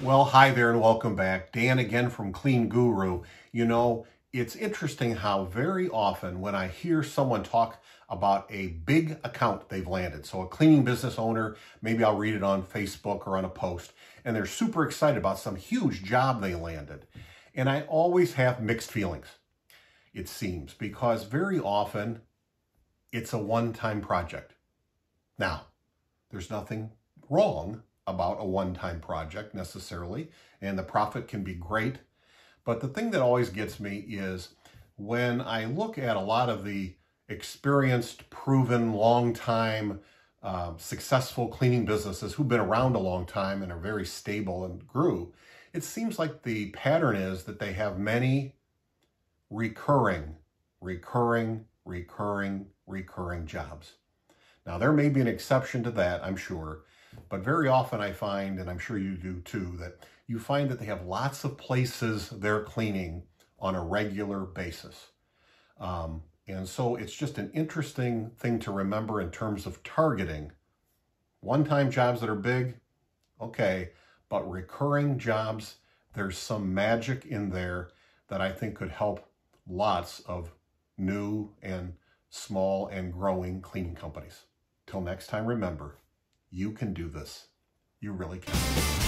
Well, hi there and welcome back. Dan again from Clean Guru. You know, it's interesting how very often when I hear someone talk about a big account they've landed, so a cleaning business owner, maybe I'll read it on Facebook or on a post, and they're super excited about some huge job they landed. And I always have mixed feelings, it seems, because very often it's a one-time project. Now, there's nothing wrong about a one-time project necessarily, and the profit can be great. But the thing that always gets me is when I look at a lot of the experienced, proven, long-time, successful cleaning businesses who've been around a long time and are very stable and grew, it seems like the pattern is that they have many recurring jobs. Now, there may be an exception to that, I'm sure, but very often I find, and I'm sure you do too, that you find that they have lots of places they're cleaning on a regular basis. And so it's just an interesting thing to remember in terms of targeting. One-time jobs that are big, okay, but recurring jobs, there's some magic in there that I think could help lots of new and small and growing cleaning companies. Till next time, remember, you can do this. You really can.